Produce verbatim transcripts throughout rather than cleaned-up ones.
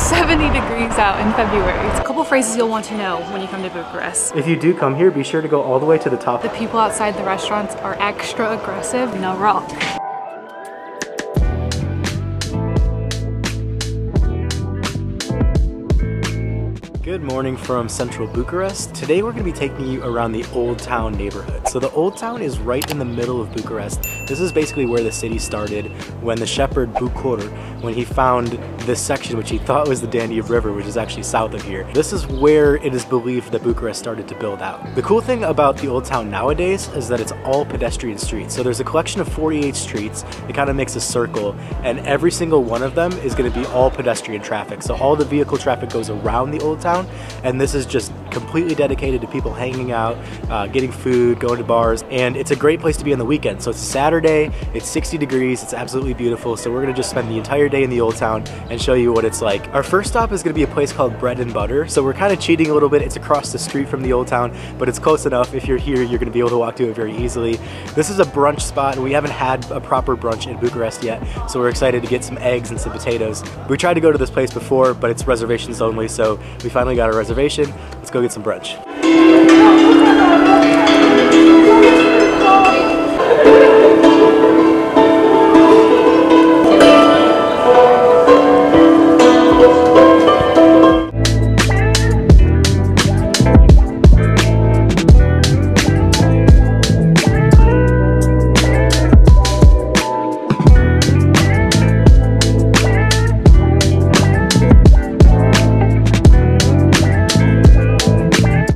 seventy degrees out in February. It's a couple phrases you'll want to know when you come to Bucharest. If you do come here, be sure to go all the way to the top. The people outside the restaurants are extra aggressive. Noroc. Good morning from central Bucharest. Today we're going to be taking you around the Old Town neighborhood. So the Old Town is right in the middle of Bucharest. This is basically where the city started when the shepherd Bucur, when he found this section which he thought was the Danube River, which is actually south of here. This is where it is believed that Bucharest started to build out. The cool thing about the Old Town nowadays is that it's all pedestrian streets. So there's a collection of forty-eight streets that kind of makes a circle, and every single one of them is going to be all pedestrian traffic. So all the vehicle traffic goes around the Old Town. And this is just completely dedicated to people hanging out, uh, getting food, going to bars, and it's a great place to be on the weekend. So it's Saturday, it's sixty degrees, it's absolutely beautiful, so we're gonna just spend the entire day in the Old Town and show you what it's like. Our first stop is gonna be a place called Bread and Butter, so we're kind of cheating a little bit. It's across the street from the Old Town, but it's close enough. If you're here, you're gonna be able to walk to it very easily. This is a brunch spot, and we haven't had a proper brunch in Bucharest yet, so we're excited to get some eggs and some potatoes. We tried to go to this place before, but it's reservations only, so we finally got a reservation. Let's go get some brunch.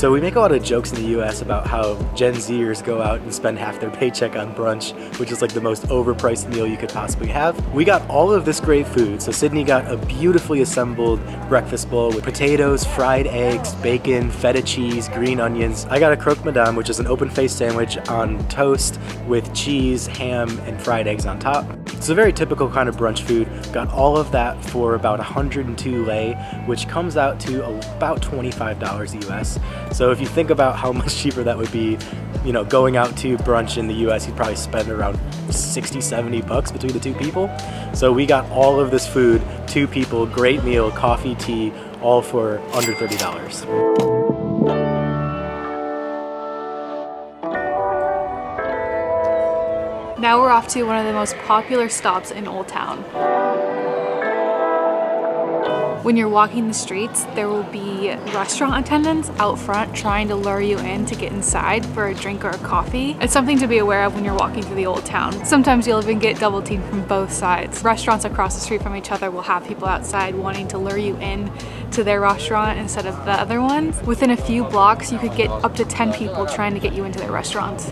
So we make a lot of jokes in the U S about how Gen Zers go out and spend half their paycheck on brunch, which is like the most overpriced meal you could possibly have. We got all of this great food. So Sydney got a beautifully assembled breakfast bowl with potatoes, fried eggs, bacon, feta cheese, green onions. I got a croque madame, which is an open-faced sandwich on toast with cheese, ham, and fried eggs on top. It's a very typical kind of brunch food. Got all of that for about one hundred two lei, which comes out to about twenty-five dollars U S. So if you think about how much cheaper that would be, you know, going out to brunch in the U S, you'd probably spend around sixty, seventy bucks between the two people. So we got all of this food, two people, great meal, coffee, tea, all for under thirty dollars. Now we're off to one of the most popular stops in Old Town. When you're walking the streets, there will be restaurant attendants out front trying to lure you in to get inside for a drink or a coffee. It's something to be aware of when you're walking through the Old Town. Sometimes you'll even get double teamed from both sides. Restaurants across the street from each other will have people outside wanting to lure you in to their restaurant instead of the other ones. Within a few blocks, you could get up to ten people trying to get you into their restaurants.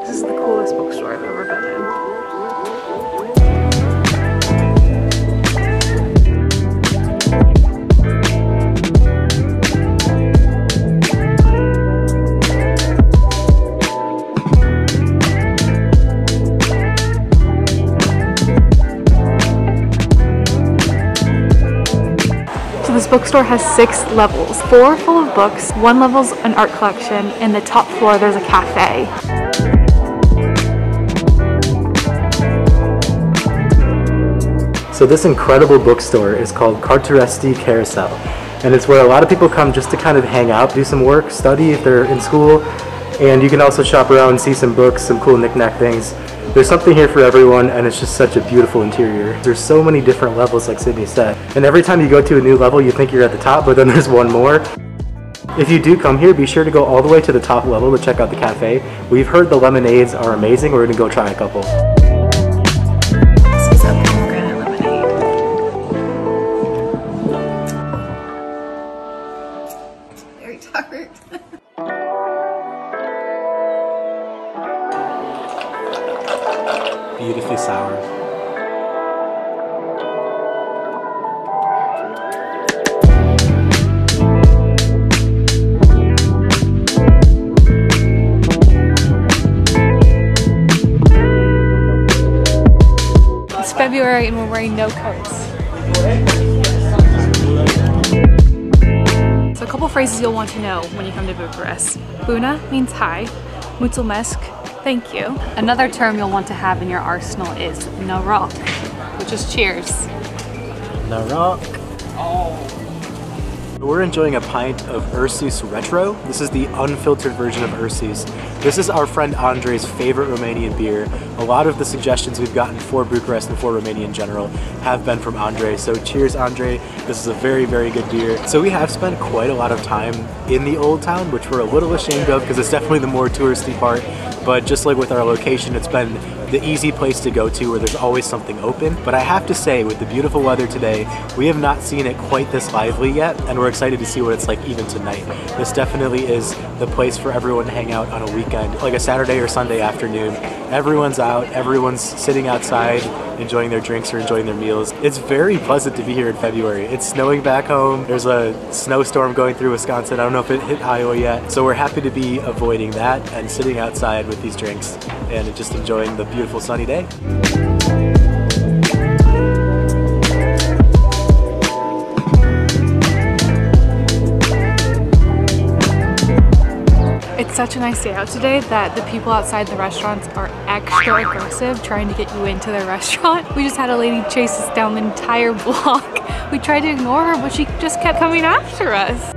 This is the coolest bookstore I've ever been in. So this bookstore has six levels, four full of books, one level's an art collection, and the top floor there's a cafe. So this incredible bookstore is called Carturesti Carousel, and it's where a lot of people come just to kind of hang out, do some work, study if they're in school, and you can also shop around and see some books, some cool knickknack things. There's something here for everyone, and it's just such a beautiful interior. There's so many different levels, like Sydney said, and every time you go to a new level you think you're at the top, but then there's one more. If you do come here, be sure to go all the way to the top level to check out the cafe. We've heard the lemonades are amazing. We're gonna go try a couple. This is a pomegranate lemonade. It's very dark. Beautifully sour. February and we're wearing no coats. So a couple phrases you'll want to know when you come to Bucharest. Buna means hi. Mulțumesc, thank you. Another term you'll want to have in your arsenal is Noroc, which is cheers. Noroc. Oh. We're enjoying a pint of Ursus Retro. This is the unfiltered version of Ursus. This is our friend Andrei's favorite Romanian beer. A lot of the suggestions we've gotten for Bucharest and for Romania in general have been from Andrei. So cheers, Andrei. This is a very, very good beer. So we have spent quite a lot of time in the old town, which we're a little ashamed of because it's definitely the more touristy part. But just like with our location, it's been the easy place to go to where there's always something open. But I have to say, with the beautiful weather today, we have not seen it quite this lively yet, and we're excited to see what it's like even tonight. This definitely is the place for everyone to hang out on a weekend, like a Saturday or Sunday afternoon. Everyone's out, everyone's sitting outside, enjoying their drinks or enjoying their meals. It's very pleasant to be here in February. It's snowing back home. There's a snowstorm going through Wisconsin. I don't know if it hit Iowa yet. So we're happy to be avoiding that and sitting outside with these drinks and just enjoying the beautiful sunny day. It's such a nice day out today that the people outside the restaurants are extra aggressive trying to get you into their restaurant. We just had a lady chase us down the entire block. We tried to ignore her, but she just kept coming after us.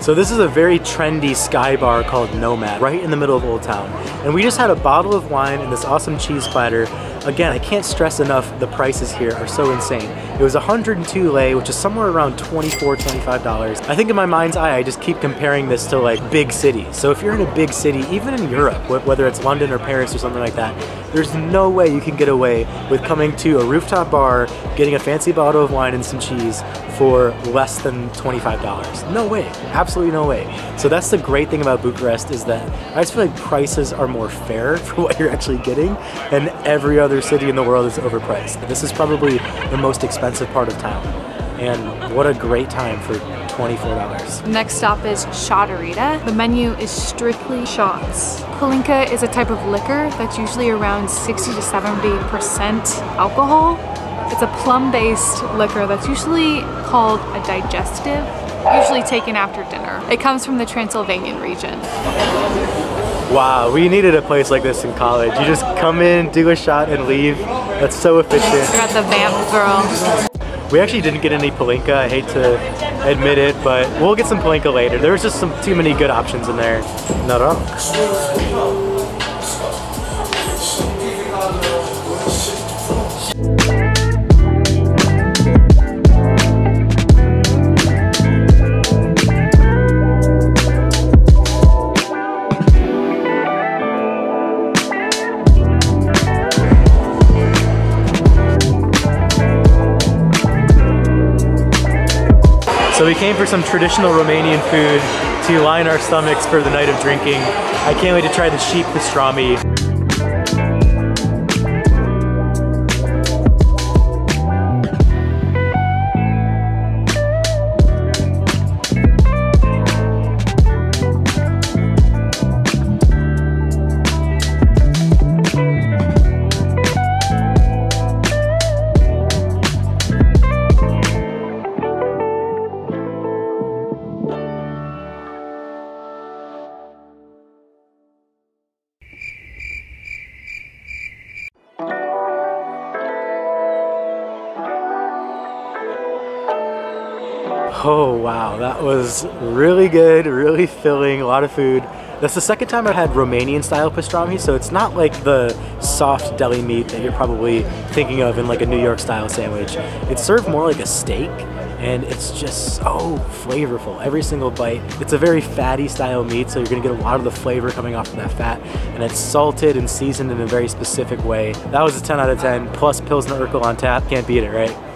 So this is a very trendy sky bar called Nomad, right in the middle of Old Town. And we just had a bottle of wine and this awesome cheese platter. Again, I can't stress enough, the prices here are so insane. It was one hundred two lei, which is somewhere around twenty-four, twenty-five dollars. I think in my mind's eye, I just keep comparing this to like big cities. So if you're in a big city, even in Europe, whether it's London or Paris or something like that, there's no way you can get away with coming to a rooftop bar, getting a fancy bottle of wine and some cheese for less than twenty-five dollars. No way, absolutely no way. So that's the great thing about Bucharest is that I just feel like prices are more fair for what you're actually getting, and every other city in the world is overpriced. This is probably the most expensive part of town, and what a great time for twenty-four dollars. Next stop is Shotterita. The menu is strictly shots. Palinka is a type of liquor that's usually around sixty to seventy percent alcohol. It's a plum-based liquor that's usually called a digestive, usually taken after dinner. It comes from the Transylvanian region. Wow, we needed a place like this in college. You just come in, do a shot, and leave. That's so efficient. We got the vamp girl. We actually didn't get any Palinka. I hate to admit it, but we'll get some Palinka later. There was just some too many good options in there. Noroc. So we came for some traditional Romanian food to line our stomachs for the night of drinking. I can't wait to try the sheep pastrami. Oh wow, that was really good, really filling, a lot of food. That's the second time I had Romanian style pastrami, so it's not like the soft deli meat that you're probably thinking of in like a New York style sandwich. It's served more like a steak, and it's just so flavorful, every single bite. It's a very fatty style meat, so you're gonna get a lot of the flavor coming off of that fat, and it's salted and seasoned in a very specific way. That was a ten out of ten, plus Pilsner Urquell on tap, can't beat it, right?